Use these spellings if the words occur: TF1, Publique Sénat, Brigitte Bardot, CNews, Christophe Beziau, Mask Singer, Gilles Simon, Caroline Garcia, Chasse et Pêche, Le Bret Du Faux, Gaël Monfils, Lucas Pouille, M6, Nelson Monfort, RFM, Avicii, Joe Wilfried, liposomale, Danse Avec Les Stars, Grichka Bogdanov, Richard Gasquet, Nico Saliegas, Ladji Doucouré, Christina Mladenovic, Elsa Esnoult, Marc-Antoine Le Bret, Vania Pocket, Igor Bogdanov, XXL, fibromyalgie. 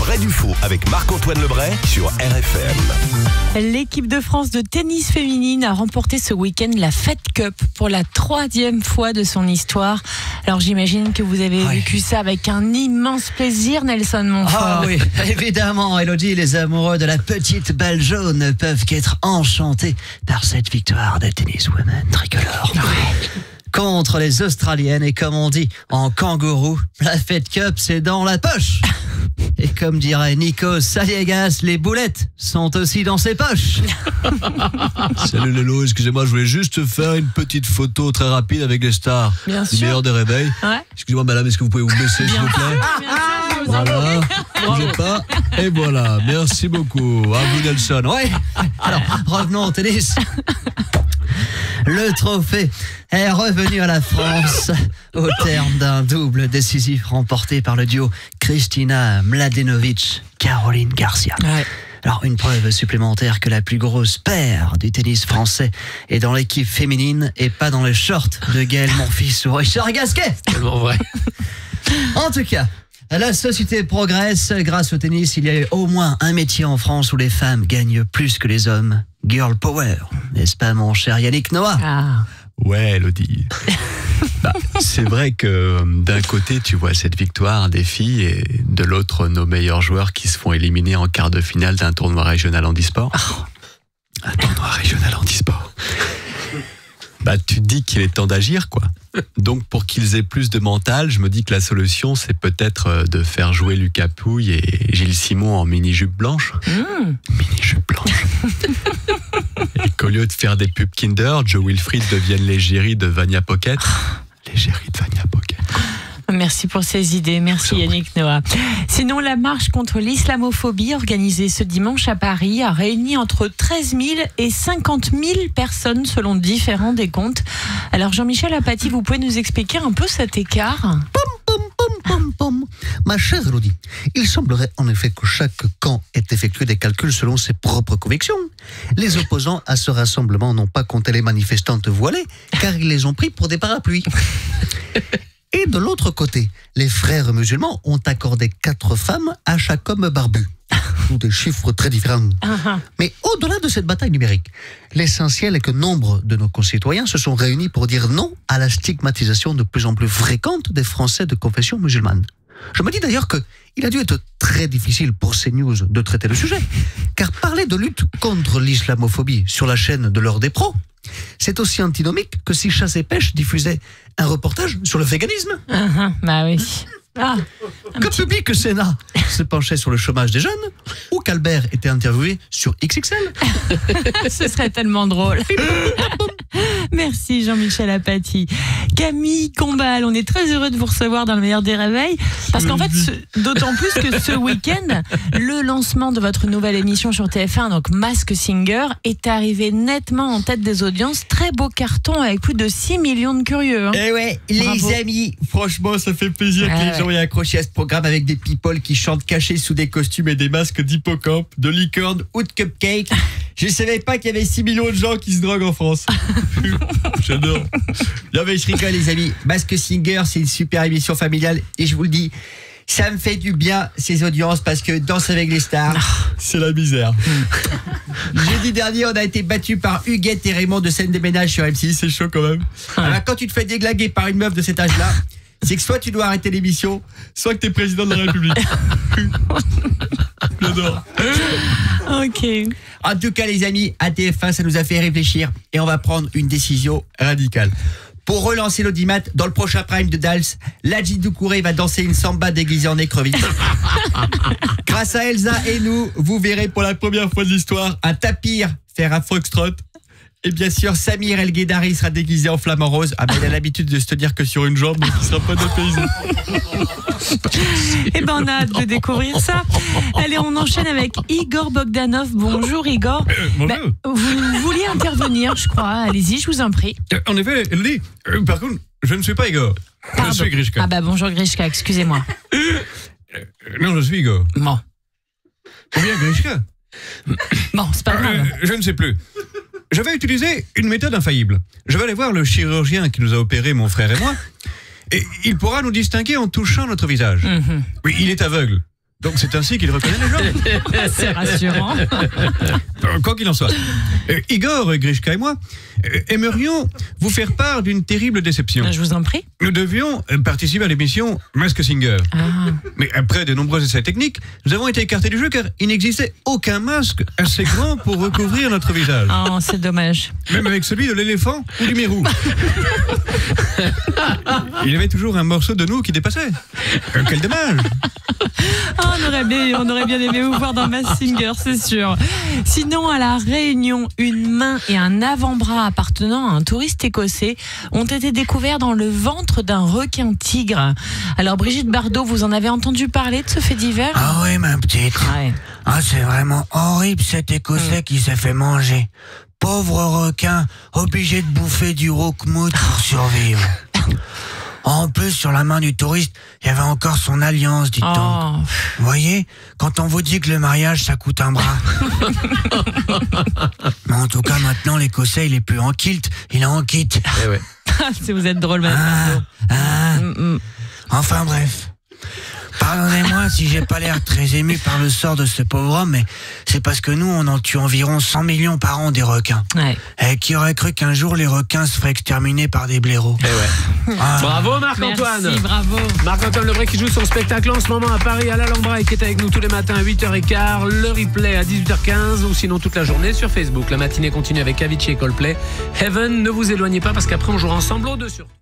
Bret Du Faux avec Marc-Antoine Le Bret sur RFM. L'équipe de France de tennis féminine a remporté ce week-end la Fed Cup pour la 3e fois de son histoire. Alors j'imagine que vous avez vécu ça avec un immense plaisir, Nelson Monfort. Ah oui, évidemment, Elodie, les amoureux de la petite balle jaune ne peuvent qu'être enchantés par cette victoire des tennis women tricolores. Ouais. Contre les Australiennes, et comme on dit en kangourou, la Fed Cup c'est dans la poche. Et comme dirait Nico Saliegas, les boulettes sont aussi dans ses poches. Salut Lolo, excusez-moi, je voulais juste faire une petite photo très rapide avec les stars. Bien sûr. Du meilleur des réveils. Ouais. Excusez-moi madame, est-ce que vous pouvez vous baisser s'il vous plaît? Voilà, bougez pas, et voilà, merci beaucoup. À vous Nelson. Ouais. Alors, revenons au tennis. Le trophée est revenu à la France au terme d'un double décisif remporté par le duo Christina Mladenovic, Caroline Garcia. Ouais. Alors une preuve supplémentaire que la plus grosse paire du tennis français est dans l'équipe féminine et pas dans les shorts de Gaël Monfils ou Richard Gasquet. C'est tellement vrai. En tout cas, la société progresse grâce au tennis. Il y a au moins un métier en France où les femmes gagnent plus que les hommes. Girl power, n'est-ce pas mon cher Yannick Noah? Ah. Ouais, Elodie. Bah, c'est vrai que d'un côté, tu vois cette victoire des filles et de l'autre, nos meilleurs joueurs qui se font éliminer en quart de finale d'un tournoi régional handisport. Oh. Un tournoi régional handisport. Bah, tu te dis qu'il est temps d'agir, quoi. Donc, pour qu'ils aient plus de mental, je me dis que la solution, c'est peut-être de faire jouer Lucas Pouille et Gilles Simon en mini-jupe blanche. Mmh. Mini-jupe blanche. Et qu'au lieu de faire des pubs Kinder, Joe Wilfried devienne l'égérie de Vania Pocket. L'égérie de Vania Pocket. Merci pour ces idées, merci Yannick Noah. Sinon, la marche contre l'islamophobie organisée ce dimanche à Paris a réuni entre 13 000 et 50 000 personnes selon différents décomptes. Alors Jean-Michel Apathie, vous pouvez nous expliquer un peu cet écart? Ma chère Elodie, il semblerait en effet que chaque camp ait effectué des calculs selon ses propres convictions. Les opposants à ce rassemblement n'ont pas compté les manifestantes voilées, car ils les ont pris pour des parapluies. Et de l'autre côté, les frères musulmans ont accordé 4 femmes à chaque homme barbu. Des chiffres très différents. Mais au-delà de cette bataille numérique, l'essentiel est que nombre de nos concitoyens se sont réunis pour dire non à la stigmatisation de plus en plus fréquente des Français de confession musulmane. Je me dis d'ailleurs qu'il a dû être très difficile pour CNews de traiter le sujet, car parler de lutte contre l'islamophobie sur la chaîne de l'heure des pros, c'est aussi antinomique que si Chasse et Pêche diffusait un reportage sur le véganisme. Bah oui. Ah, que Publique Sénat se penchait sur le chômage des jeunes, ou qu'Albert était interviewé sur XXL. Ce serait tellement drôle. Merci Jean-Michel Apathie. Camille Combal, on est très heureux de vous recevoir dans le meilleur des réveils, parce qu'en fait, d'autant plus que ce week-end, le lancement de votre nouvelle émission sur TF1, donc Mask Singer, est arrivé nettement en tête des audiences. Très beau carton avec plus de 6 millions de curieux. Hein. Eh ouais, les amis, franchement, ça fait plaisir que les gens aient accroché à ce programme avec des people qui chantent cachés sous des costumes et des masques d'hippocampe, de licorne ou de cupcake. Je savais pas qu'il y avait 6 millions de gens qui se droguent en France. J'adore. Non mais je rigole les amis, Mask Singer c'est une super émission familiale et je vous le dis, ça me fait du bien ces audiences parce que Danse Avec Les Stars, c'est la misère. Jeudi dernier on a été battus par Huguette et Raymond de scène des ménages sur M6, c'est chaud quand même. Alors quand tu te fais déglaguer par une meuf de cet âge là, c'est que soit tu dois arrêter l'émission, soit que t'es président de la République. J'adore. Ok. En tout cas les amis, à TF1 ça nous a fait réfléchir et on va prendre une décision radicale. Pour relancer l'audimat, dans le prochain prime de Dals, Ladji Doucouré va danser une samba déguisée en écrevisse. Grâce à Elsa et nous, vous verrez pour la première fois de l'histoire un tapir faire un foxtrot. Et bien sûr, Samir El-Ghédari sera déguisé en flamant rose. Ah ben, il a l'habitude de se tenir que sur une jambe, donc il ne sera pas dépaysé. Eh ben, on a hâte de découvrir ça. Allez, on enchaîne avec Igor Bogdanov. Bonjour, Igor. Bonjour. Bah, vous vouliez intervenir, je crois. Allez-y, je vous en prie. En effet, Elodie, par contre, je ne suis pas Igor. Pardon. Je suis Grichka. Ah bah, bonjour, Grichka, excusez-moi. Non, je suis Igor. Bon. Ou bien Grichka. Bon, c'est pas grave. Je ne sais plus. Je vais utiliser une méthode infaillible. Je vais aller voir le chirurgien qui nous a opéré, mon frère et moi, et il pourra nous distinguer en touchant notre visage. Mais il est aveugle. Donc c'est ainsi qu'il reconnaît les gens. C'est rassurant. Quoi qu'il en soit, Igor, Grichka et moi aimerions vous faire part d'une terrible déception. Je vous en prie. Nous devions participer à l'émission Mask Singer. Ah. Mais après de nombreux essais techniques, nous avons été écartés du jeu car il n'existait aucun masque assez grand pour recouvrir notre visage. Oh, c'est dommage. Même avec celui de l'éléphant ou du mérou. Il y avait toujours un morceau de nous qui dépassait. Quel dommage. Oh, on aurait bien aimé vous voir dans Mask Singer, c'est sûr. Sinon, à La Réunion, une main et un avant-bras appartenant à un touriste écossais ont été découverts dans le ventre d'un requin-tigre. Alors, Brigitte Bardot, vous en avez entendu parler de ce fait divers? Ah oui, ma petite. Ouais. Ah, c'est vraiment horrible, cet écossais qui s'est fait manger. Pauvre requin, obligé de bouffer du roquemouille pour survivre. En plus, sur la main du touriste, il y avait encore son alliance, dit-on. Oh. Vous voyez, quand on vous dit que le mariage, ça coûte un bras. Mais en tout cas, maintenant, l'Écossais, il est plus en kilt, il est en kit. Eh ouais. Si vous êtes drôle, maintenant. Enfin, bref. Pardonnez-moi si j'ai pas l'air très ému par le sort de ce pauvre homme, mais c'est parce que nous, on en tue environ 100 millions par an des requins. Ouais. Et qui aurait cru qu'un jour les requins se feraient exterminer par des blaireaux. Eh ouais. Bravo Marc-Antoine. Merci, bravo. Marc-Antoine Le Bret qui joue son spectacle en ce moment à Paris, à l'Alhambra, et qui est avec nous tous les matins à 8h15, le replay à 18h15, ou sinon toute la journée sur Facebook. La matinée continue avec Avicii et Coldplay. Heaven, ne vous éloignez pas parce qu'après on jouera ensemble au 2 sur